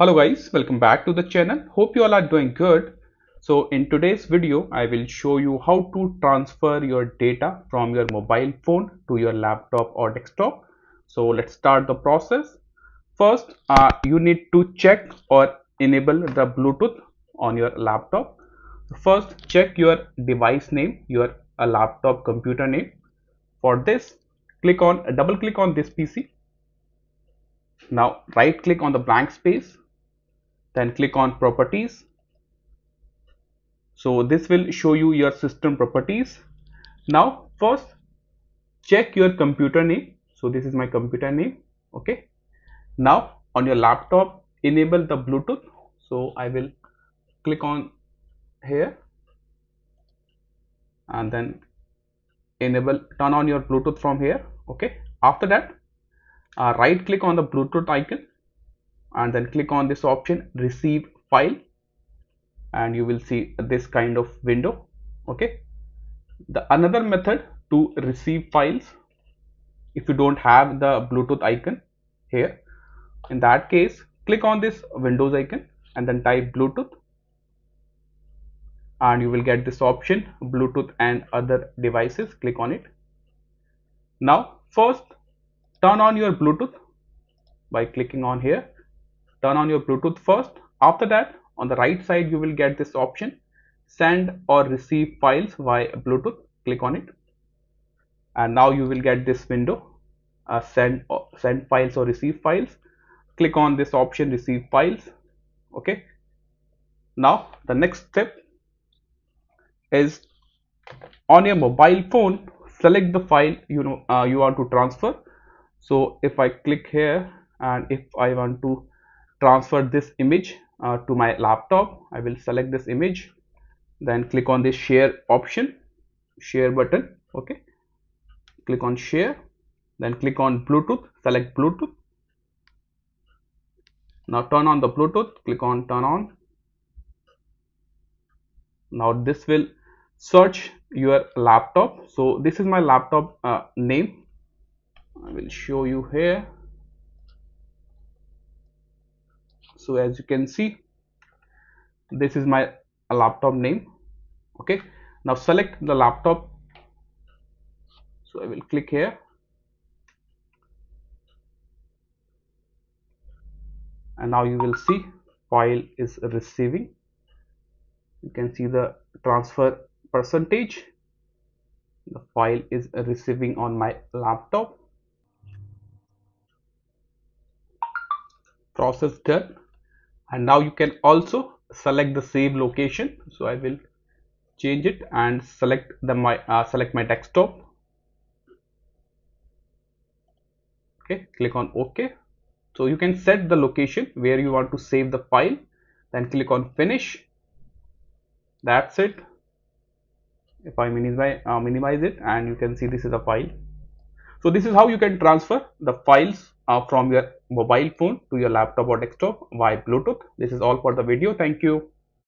Hello guys, welcome back to the channel. Hope you all are doing good. So in today's video, I will show you how to transfer your data from your mobile phone to your laptop or desktop. So let's start the process. First, you need to check or enable the Bluetooth on your laptop. First, check your device name, your laptop computer name. For this, double click on this PC. Now right click on the blank space. Then click on properties. So this will show you your system properties. Now first check your computer name. So this is my computer name. Okay. Now on your laptop, enable the Bluetooth. So I will click on here and then enable, turn on your Bluetooth from here. Okay. After that, right click on the Bluetooth icon and then click on this option receive file, and you will see this kind of window. Okay, another method to receive files if you don't have the Bluetooth icon here. In that case, click on this Windows icon and then type Bluetooth, and you will get this option Bluetooth and other devices. Click on it. Now first turn on your Bluetooth by clicking on here. Turn on your Bluetooth first. After that, on the right side, you will get this option send or receive files via Bluetooth. Click on it. And now you will get this window, send files or receive files. Click on this option receive files. Okay. Now the next step is on your mobile phone, select the file you want to transfer. So if I click here and if I want to transfer this image to my laptop, I will select this image, then click on this share option, share button. Okay, click on share, then click on Bluetooth, select Bluetooth. Now turn on the Bluetooth, click on turn on. Now this will search your laptop. So this is my laptop name. I will show you here. So as you can see, this is my laptop name. Okay, now select the laptop. So I will click here and now you will see file is receiving. You can see the transfer percentage. The file is receiving on my laptop. Process done. And now you can also select the save location. So I will change it and select my desktop. Okay, click on OK. So you can set the location where you want to save the file, then click on finish. That's it. If I minimize it, and you can see this is a file. So this is how you can transfer the files from your mobile phone to your laptop or desktop via Bluetooth. This is all for the video. Thank you.